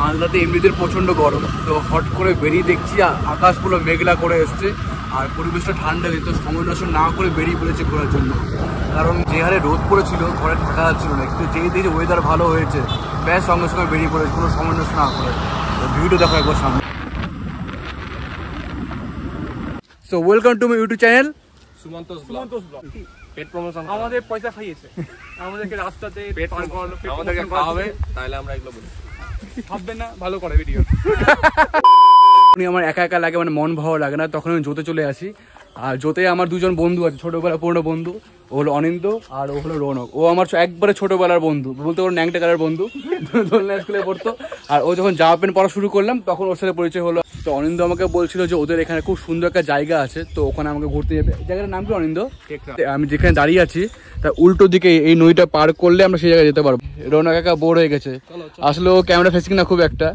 মালদাতে এমনিদের প্রচণ্ড গরম, তো হট করে বেরিয়ে দেখছি আকাশ পুরো মেঘলা করে এসছে আর পরিবেশটা ঠান্ডা, তো সময় নষ্ট না করে বেরিয়ে পড়েছে ঘোরার জন্য। কারণ যে হারে রোদ পড়েছিল ঘরে থাকা যাচ্ছিল না, কিন্তু যেই দেখি ওয়েদার ভালো হয়েছে ব্যাস সঙ্গে সঙ্গে বেরিয়ে পড়েছে কোনো সময় নষ্ট না করে। তো ভিডিও দেখো একবার সামনে। So welcome to my YouTube channel Sumantos blog. Pet promotion আমাদের পয়সা খাইয়েছে, আমাদেরকে রাস্তাতে পেট পান করালো, আমাদেরকে খাওয়াবে, তাহলে আমরা এগুলো বলি ভাববে না, ভালো করে ভিডিও। আমার একা একা লাগে, মানে মন ভালো লাগে না, তখন আমি জোতে চলে আসি। আর জোতে আমার দুজন বন্ধু আছে ছোটোবেলা পুরনো বন্ধু, ও হলো অনিন্দ আর ও হলো রনক। ও আমার একবারে ছোটোবেলার বন্ধু, বলতে ওর ন্যাংটা কালার বন্ধু, দোলনা স্কুলে পড়তো। আর ও যখন জামা প্যান্ট পড়া শুরু করলাম তখন ওর সাথে পরিচয় হলো। তো অনিন্দ আমাকে বলছিল যে ওদের এখানে খুব সুন্দর একটা জায়গা আছে, তো ওখানে আমাকে ঘুরতে যাবে। জায়গাটার নাম কি অনিন্দ? আমি যেখানে দাঁড়িয়ে আছি তার উল্টো দিকে এই নদীটা পার করলে আমরা সেই জায়গায় যেতে পারবো। রনক একা বোর হয়ে গেছে, আসলে ও ক্যামেরা ফেসিং না খুব একটা,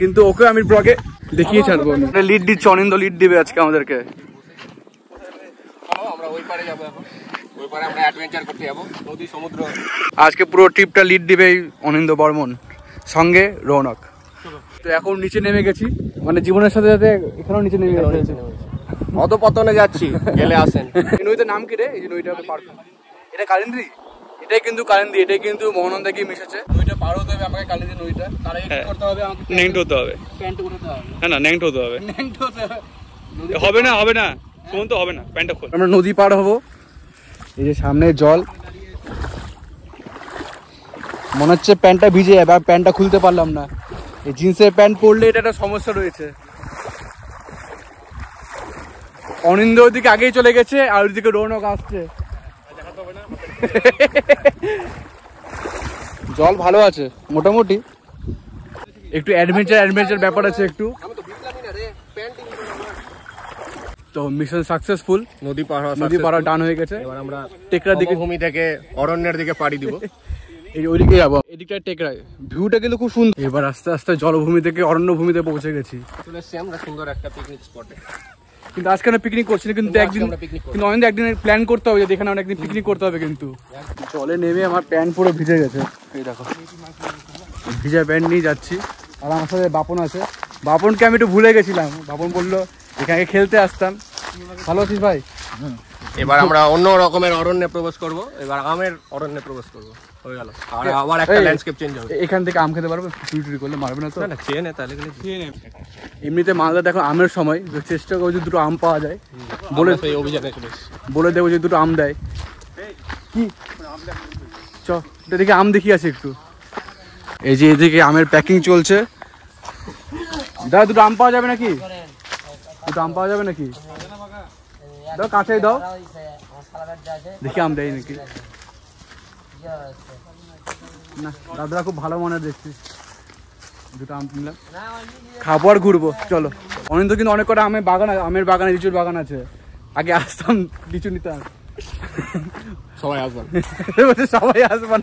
কিন্তু ওকে আমি ব্লগে দেখিয়ে ছাড়বো। লিড দিচ্ছে অনিন্দ, লিড দিবে আজকে আমাদেরকে। আজকে পুরো ট্রিপটা লিড দিবে অনিন্দ বর্মন সঙ্গে রৌনক। তো এখন নিচে নেমে গেছি, মানে জীবনের সাথে সাথে এখানেও নিচে নেমে গেছি, অত পতনে যাচ্ছি, গেলে আসেন। এই নদীটার নাম কি রে? এই যে নদীটা পার্ক, এটা কালিন্দি, এটাই কিন্তু কালিন্দি, এটাই কিন্তু মোহনন্দা গিয়ে মিশেছে। নদীটা পার হতে হবে আমাকে, কালিন্দি নদীটা, তার আগে করতে হবে আমাকে নেংট হতে হবে, প্যান্ট করতে হবে। না না, নেংট হতে হবে, নেংট হতে হবে, হবে না হবে না, শুন তো হবে না, প্যান্টটা খোল। আমরা নদী পার হব, এই যে সামনে জল, মনে হচ্ছে প্যান্টটা ভিজে যাবে, আর প্যান্টটা খুলতে পারলাম না। এই জিন্সের প্যান্ট পরলে এটা একটা সমস্যা রয়েছে। অনিন্দ ওদিকে আগেই চলে গেছে আর ওদিকে রৌনক আসছে। জল ভালো আছে মোটামুটি, একটু অ্যাডভেঞ্চার অ্যাডভেঞ্চার ব্যাপার আছে একটু। তো মিশন সাকসেসফুল, নদী পাড়া ডান হয়ে গেছে। এবার আমরা টেকরা দিকে, ভূমি থেকে অরণ্যের দিকে পাড়ি দিব, এই ওইদিকে যাবো, এদিকটা টেকরা। ভিউটা কিন্তু খুব সুন্দর। এবার আস্তে আস্তে জলভূমি থেকে অরণ্যভূমিতে পৌঁছে গেছি, চলে এসেছি আমরা সুন্দর একটা পিকনিক স্পটে। কিন্তু আজকে আমরা পিকনিক করছি না, কিন্তু একদিন, কিন্তু অনেক একদিন প্ল্যান করতে হবে যে এখানে আমরা একদিন পিকনিক করতে হবে। কিন্তু জলে নেমে আমার প্যান্ট পুরো ভিজে গেছে, এই দেখো ভিজা প্যান্ট নিয়ে যাচ্ছি। আর আমার সাথে বাপন আছে, বাপনকে আমি একটু ভুলে গেছিলাম, বাপন বললো এখানে খেলতে আসতাম। ভালো আছিস ভাই? এবার আমরা অন্য রকমের অরণ্যে প্রবেশ করব, এবার আমের অরণ্যে প্রবেশ করব। হয়ে গেল, আর আবার একটা ল্যান্ডস্কেপ চেঞ্জ হবে। এখান থেকে আম খেতে পারবো, চুরি করলে মারবে না তো? না চেয়ে নে, তাহলে খেয়ে নে। এমনিতে মালদা দেখো আমের সময়, চেষ্টা করবো যদি দুটো আম পাওয়া যায়, বলে সেই অভিযানে বলে দেবো যে দুটো আম দেয় কি। চ এদিকে আম দেখি আছে একটু। এই যে এদিকে আমের প্যাকিং চলছে, দাদা দুটো আম পাওয়া যাবে নাকি? দুটো আম পাওয়া যাবে নাকি? দাও কাঁচাই দাও দেখি আম দেয় নাকি। না দাদা খুব ভালো মনে দেখছি, দুটো আম কিনলাম, খাবো আর ঘুরবো। চলো অনেক তো, কিন্তু অনেক কটা আমের বাগান, আমের বাগানে লিচুর বাগান আছে। আগে আসতাম লিচু নিতাম, সবাই আসবান সবাই আসবান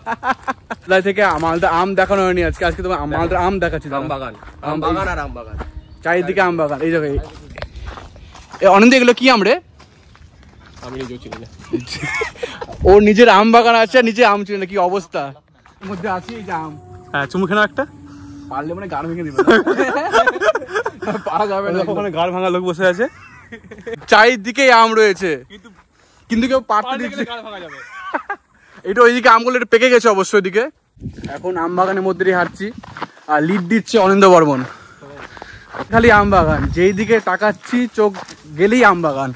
থেকে। মালদা আম দেখানো হয়নি আজকে, আজকে তোমার মালদার আম দেখাচ্ছি। আম বাগান, আম বাগান আর আম বাগান, চারিদিকে আম বাগান। এই জায়গায় অনিন্দ এগুলো কি আম রে? আমি নিজেও চিনি না, ও নিজের আম বাগান আছে আর নিজে আম চিনি না, কি অবস্থা মধ্যে আছি। এই যে আম, হ্যাঁ চুমু খেয়ে নাও একটা, পারলে মানে গাড় ভেঙে দিবে। পারা যাবে না, ওখানে গাড় ভাঙা লোক বসে আছে, চারিদিকে আম রয়েছে কিন্তু কেউ পারতে দিচ্ছে। এটা ওইদিকে আমগুলো একটু পেকে গেছে অবশ্যই, ওইদিকে। এখন আম বাগানের মধ্যে হাঁটছি আর লিড দিচ্ছে অনিন্দ বর্মন। খালি আম বাগান, যেই দিকে তাকাচ্ছি চোখ গেলেই আম বাগান,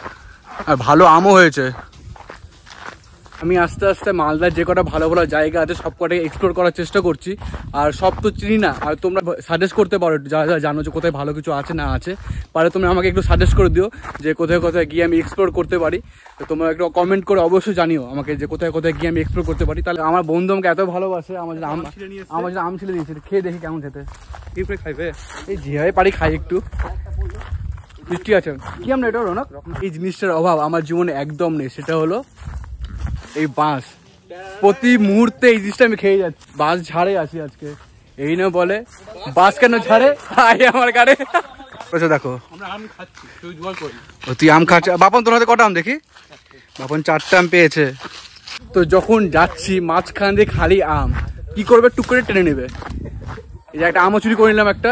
আর ভালো আমও হয়েছে। আমি আস্তে আস্তে মালদার যে কটা ভালো ভালো জায়গা আছে সব কটাই এক্সপ্লোর করার চেষ্টা করছি। আর সব তো চিনি না, আর তোমরা সাজেস্ট করতে পারো, যারা যারা জানো যে কোথায় ভালো কিছু আছে না আছে, পারে তোমরা আমাকে একটু সাজেস্ট করে দিও যে কোথায় কোথায় গিয়ে আমি এক্সপ্লোর করতে পারি। তো তোমরা একটু কমেন্ট করে অবশ্যই জানিও আমাকে যে কোথায় কোথায় গিয়ে আমি এক্সপ্লোর করতে পারি। তাহলে আমার বন্ধু আমাকে এত ভালোবাসে, আমার আমার আম ছিলে নিয়েছে, খেয়ে দেখি কেমন খেতে। এরপরে খাইবে, এই যেভাবে পারি খাই একটু। মিষ্টি আছে কি আমরা? এটা হলো না, এই জিনিসটার অভাব আমার জীবনে একদম নেই, সেটা হলো এই বাঁশ। প্রতি মুহূর্তে এই জিনিসটা আমি খেয়ে যাচ্ছি, বাঁশ ঝাড়ে আসি আজকে। এই না বলে বাঁশ কেন ঝাড়ে, আই আমার গাড়ে। দেখো তুই আম খাচ্ছি। বাপন তোর হাতে কটা আম দেখি? বাপন 4টা আম পেয়েছে। তো যখন যাচ্ছি মাঝখান দিয়ে খালি আম, কি করবে? টুক করে টেনে নেবে। এই যে একটা আমও চুরি করে নিলাম একটা,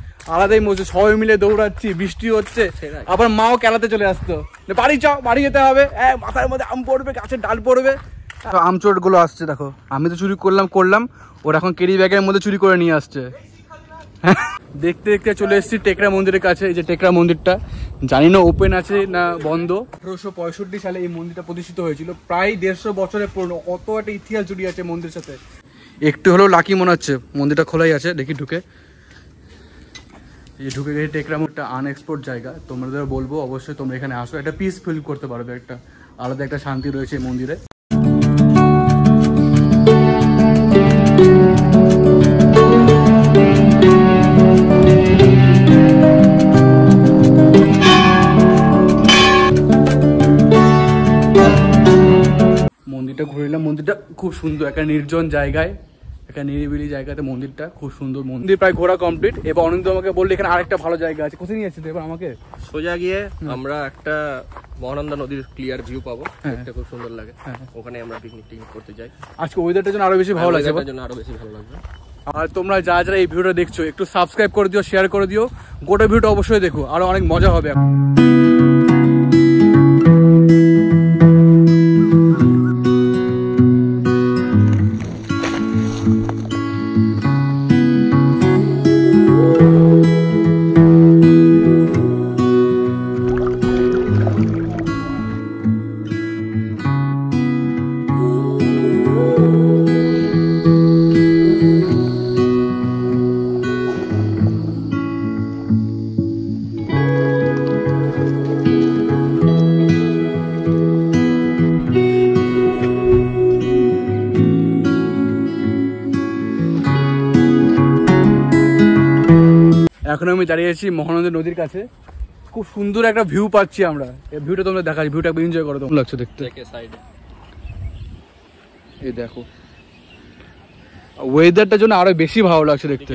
আলাদাই মজা, সবাই মিলে দৌড়াচ্ছি, বৃষ্টি হচ্ছে, আবার মাও খেলাতে চলে আসতো, বাড়ি চাও, বাড়ি যেতে হবে, মাথার মধ্যে আম পড়বে, গাছের ডাল পড়বে। আম চোর গুলো আসছে দেখো, আমি তো চুরি করলাম, ওরা এখন ক্যারি ব্যাগের মধ্যে চুরি করে নিয়ে আসছে। দেখতে দেখতে চলে এসেছি টেকরা মন্দিরের কাছে। এই যে টেকরা মন্দিরটা, জানি না ওপেন আছে না বন্ধ। 1865 সালে এই মন্দিরটা প্রতিষ্ঠিত হয়েছিল, প্রায় 150 বছরের পুরনো। কত একটা ইতিহাস জড়িয়ে আছে মন্দিরের সাথে। একটু হলেও লাকি মনে হচ্ছে মন্দিরটা খোলাই আছে, দেখি ঢুকে। এই ঢুকে গেছে টেকরা, একটা আনএক্সপোর্ট জায়গা, তোমাদের বলবো অবশ্যই তোমরা এখানে আসো, একটা পিস ফিল করতে পারবে, একটা আলাদা একটা শান্তি রয়েছে এই মন্দিরে। মন্দিরটা ঘুরলাম, মন্দিরটা খুব সুন্দর, একটা নির্জন জায়গায়, একটা নিরিবিলি জায়গাতে মন্দিরটা খুব সুন্দর। মন্দির প্রায় ঘোরা কমপ্লিট। এবার অনিন্দ আমাকে বললে এখানে আরেকটা ভালো জায়গা আছে, কোথায় নিয়ে আসছিস এবার আমাকে? সোজা গিয়ে আমরা একটা মহানন্দা নদীর ক্লিয়ার ভিউ পাবো, এটা খুব সুন্দর লাগে, ওখানে আমরা পিকনিক টিকনিক করতে যাই। আজকে ওয়েদারটার জন্য আরো বেশি ভালো লাগবে, ওয়েদারটার জন্য আরো বেশি ভালো লাগবে। আর তোমরা যারা যারা এই ভিডিওটা দেখছো একটু সাবস্ক্রাইব করে দিও, শেয়ার করে দিও, গোটা ভিডিওটা অবশ্যই দেখো, আরো অনেক মজা হবে। এখন আমি দাঁড়িয়ে আছি মহানন্দা নদীর কাছে, খুব সুন্দর একটা ভিউ পাচ্ছি আমরা, এই ভিউটা তোমরা দেখাচ্ছি, ভিউটা এনজয় করো, তোমার লাগছে দেখতে। এই দেখো ওয়েদারটার জন্য আরো বেশি ভালো লাগছে দেখতে।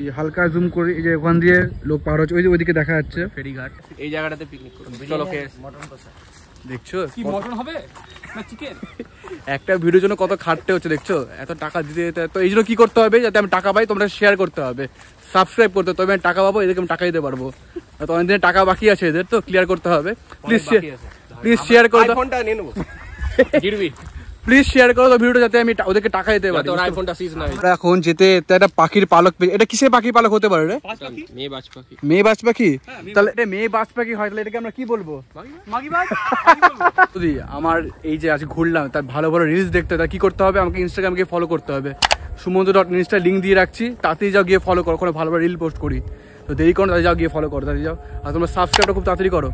এই হালকা জুম করে এই যে ওখান দিয়ে লোক পার হচ্ছে, ওই যে ওইদিকে দেখা যাচ্ছে ফেরিঘাট, এই জায়গাটাতে পিকনিক করবো। চলো দেখছো কি মটন হবে না চিকেন, একটা ভিডিওর জন্য কত খাটতে হচ্ছে দেখছো, এত টাকা দিতে। তো এই জন্য কি করতে হবে, যাতে আমি টাকা পাই তোমরা শেয়ার করতে হবে, সাবস্ক্রাইব করতে হবে, তবে আমি টাকা পাবো, এদেরকে আমি টাকা দিতে পারবো। তো অনেকদিন টাকা বাকি আছে এদের, তো ক্লিয়ার করতে হবে। প্লিজ শেয়ার করো, আইফোনটা নিয়ে নেবো, প্লিজ শেয়ার করো তো ভিডিওটা, যাতে আমি ওদেরকে টাকা দিতে পারি, তোর আইফোনটা সিজ না। এখন যেতে একটা পাখির পালক, এটা কিসের পাখির পালক হতে পারে রে? মেয়ে বাজ পাখি, মেয়ে বাজ পাখি, তাহলে এটা মেয়ে বাজ পাখি হয়, তাহলে এটাকে আমরা কি বলবো? মাগি বাজ কি বলবো? তুই আমার এই যে আজ ঘুরলাম, তার ভালো ভালো রিলস দেখতে তার কি করতে হবে, আমাকে ইনস্টাগ্রামকে ফলো করতে হবে, sumondo.insta লিংক দিয়ে রাখছি, তাতেই যাও গিয়ে ফলো করো, ওখানে ভালো ভালো রিল পোস্ট করি, তো দেরি করো, তাতে যাও গিয়ে ফলো করো, তাতে যাও। আর তোমরা সাবস্ক্রাইবটা খুব তাড়াতাড়ি করো,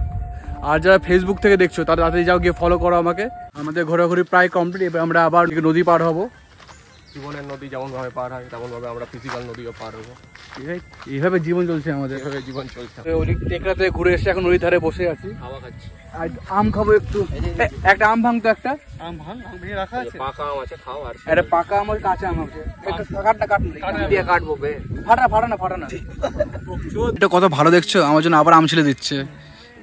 আর যারা ফেসবুক থেকে দেখছো তারা তাড়াতাড়ি যাও গিয়ে ফলো করো আমাকে। আমাদের ঘোরাঘুরি প্রায় কমপ্লিট, এবার আমরা আবার নদী পার হবো। জীবনের নদী যেমনভাবে পার হয় তেমনভাবে আমরা ফিজিক্যাল নদীও পার হবো, এইভাবে জীবন চলছে আমাদের, এইভাবে জীবন চলছে। টেকরাতে ঘুরে এসে এখন নদীর ধারে বসে আছি, হাওয়া খাচ্ছি, আর আম খাবো একটু, একটা আম ভাঙতো, একটা আম ভাঙ ভেঙে রাখা আছে, পাকা আম আছে, খাও। আর এটা পাকা আম আর কাঁচা আম আছে, কাটনা কাটনা দিয়ে কাটবো, ফাটা ফাটা না, ফাটা না। এটা কত ভালো দেখছো, আমার জন্য আবার আম ছেলে দিচ্ছে।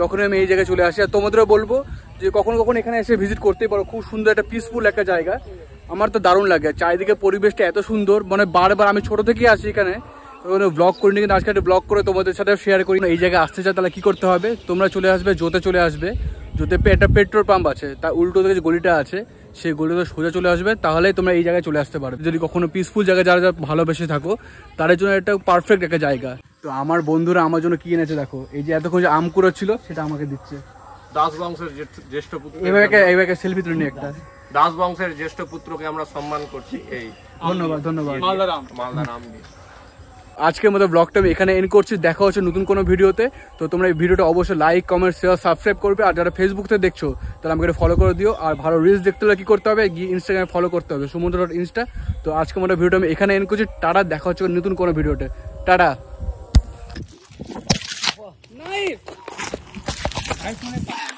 তখন আমি এই জায়গায় চলে আসি। আর তোমাদেরও বলবো যে কখনো কখনো এখানে এসে ভিজিট করতেই পারো, খুব সুন্দর একটা পিসফুল একটা জায়গা, আমার তো দারুণ লাগে। চারিদিকে পরিবেশটা এত সুন্দর, মানে বারবার আমি ছোটো থেকেই আসি এখানে, ব্লগ করিনি, কিন্তু আজকে একটা ব্লগ করে তোমাদের সাথে শেয়ার করি। এই জায়গায় আসতে চাই তাহলে কী করতে হবে, তোমরা চলে আসবে জোতে, চলে আসবে জোতে, একটা পেট্রোল পাম্প আছে তার উল্টো দিকে যে গলিটা আছে সেগুলোতে সোজা চলে আসবে, তাহলেই তোমরা এই জায়গায় চলে আসতে পারবে। যদি কখনো পিসফুল জায়গায় যারা ভালোবেসে থাকো, তার জন্য এটা পারফেক্ট একটা জায়গা। তো আমার বন্ধুরা আমার জন্য কি এনেছে দেখো, এই যে এতক্ষণ যে আম কুড়া ছিল সেটা আমাকে দিচ্ছে। দাস বংশের জ্যেষ্ঠ পুত্র, এইভাবে সেলফি তুলে নিয়ে একটা দাস বংশের জ্যেষ্ঠ পুত্রকে আমরা সম্মান করছি। এই ধন্যবাদ, ধন্যবাদ। মালদার আম। আজকের মতো ব্লগটা আমি এখানে এন্ড করছি। দেখা হচ্ছে নতুন কোনো ভিডিওতে। তো তোমরা এই ভিডিওটা অবশ্যই লাইক, কমেন্ট, শেয়ার, সাবস্ক্রাইব করবে। আর যারা ফেসবুক থেকে দেখছো তারা আমাকে ফলো করে দিও। আর ভালো রিলস দেখতে হলে কী করতে হবে, গিয়ে ইনস্টাগ্রামে ফলো করতে হবে, sumudra.insta। তো আজকের মতো ভিডিওটা আমি এখানে এন্ড করছি। টাটা, দেখা হচ্ছে নতুন কোনো ভিডিওতে। টাটা।